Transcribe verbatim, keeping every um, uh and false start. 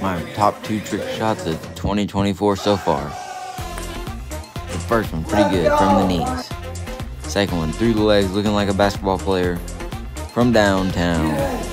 my top two trick shots of twenty twenty-four so far. The first one, pretty good, from the knees. Second one, through the legs, looking like a basketball player, from downtown.